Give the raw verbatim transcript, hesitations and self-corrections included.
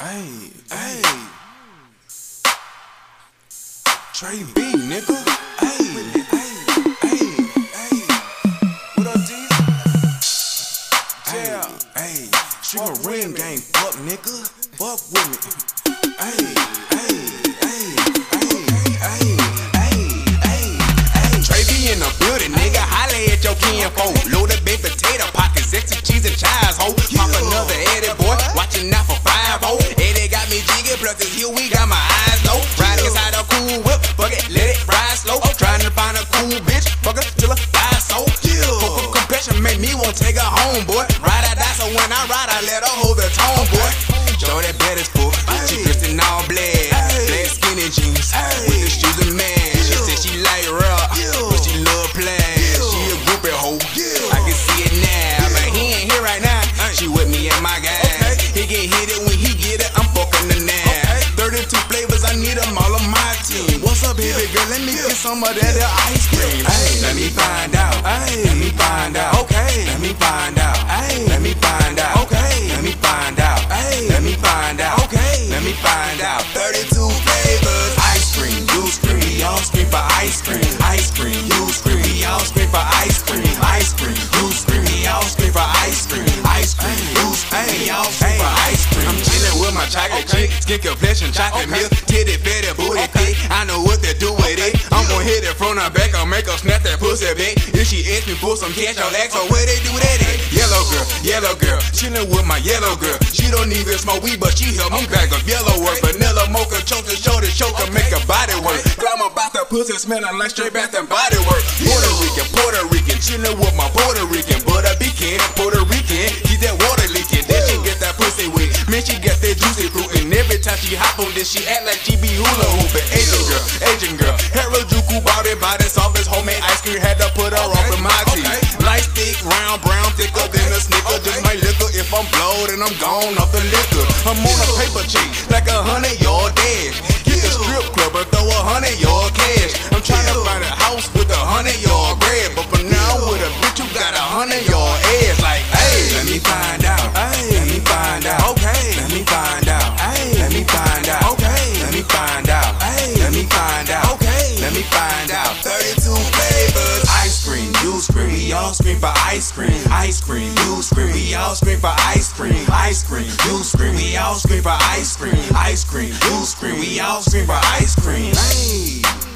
Ayy, ayy. Trey B, nigga. Ayy, ayy, ayy, ayy. What up, D? Yeah, ayy. She my ring game, fuck nigga. Fuck with me. Ayy, ayy, ayy, ayy, ayy, ayy, ayy, ayy. Trey B in the building, nigga. Holla at your kinfo. Loaded baked potato pockets, extra cheese and chives, ho. Pop another Eddie boy, watching out for five oh. Eddie got me jiggy, plus this heel, we got my eyes low. Riding inside a cool whip, fuck it, let it ride slow. I'm trying to find a cool bitch, fuck her till I five so. Cocoa compression make me want to take her home, boy. Ride or die, so when I ride, I let her hold the tone, boy. Show that bed is full, she dressed in all black, black skinny jeans, with the shoes and man. She said she like rock, but she love plaid. She a groupie hoe, I can see it now, but he ain't here right now. She with me and my guys, he can hit it when he get it. I'm fucking the now. thirty-two flavors, I need them all on my team. What's up, baby girl? Let me get some of that ice cream. Let me find out. Let me find out. Okay. Let me find out. Let me find out. Okay. Let me find out. Let me find out, okay, let me find out. Thirty-two flavors, ice cream, you scream, we all scream for ice cream. Ice cream, you scream, we all scream for ice cream. Ice cream, you scream, we all scream for ice cream. Ice cream, you scream, we all scream for ice cream. I'm chillin' with my chocolate chick, skin complexion, chocolate milk, titty, fatty, booty, thick. I know what to do with it. I'm gon' hit it from her back, I'll make her snap that pussy back. If she ask me for some cash, I'll ask her where they do that at. Yellow girl, yellow girl, chillin' with my yellow girl. She don't even smoke weed, but she help me bag up yellow work. Vanilla mocha, choke to show to choke and make her body work. Grandma about the pussy smelling like straight bath and body work. Puerto Rican, Puerto Rican, chillin' with my Puerto Rican. But I became Puerto Rican, keep that water leaking. Then she get that pussy wet, man she got that juicy fruit. And every time she hop on this, she act like she be hula hoopin'. Asian girl, Asian girl, Harajuku bought it, bought it, soft as homemade ice cream. Had to put her off in my teeth. Light thick, round, brown, thicker than a snicker. Just my liquor, if I'm blowed and I'm gone off the liquor. I'm on a paper check, like a hundred yard dash. Get the strip club and throw a hundred yard cash. I'm trying to find a house with a hundred yard bread. But for now, with a bitch who got a hundred yard ass. Like, hey, let me find out. Let me find out. Okay. Let me find out. Let me find out. Okay. Let me find out. Let me find out. Okay. Let me find out. thirty-two flavors. Ice cream, you scream, we all scream for ice cream. Ice cream, you scream, we all scream for ice cream. Ice cream, you scream, we all scream for ice cream. Ice cream, you scream, we all scream for ice cream. Hey.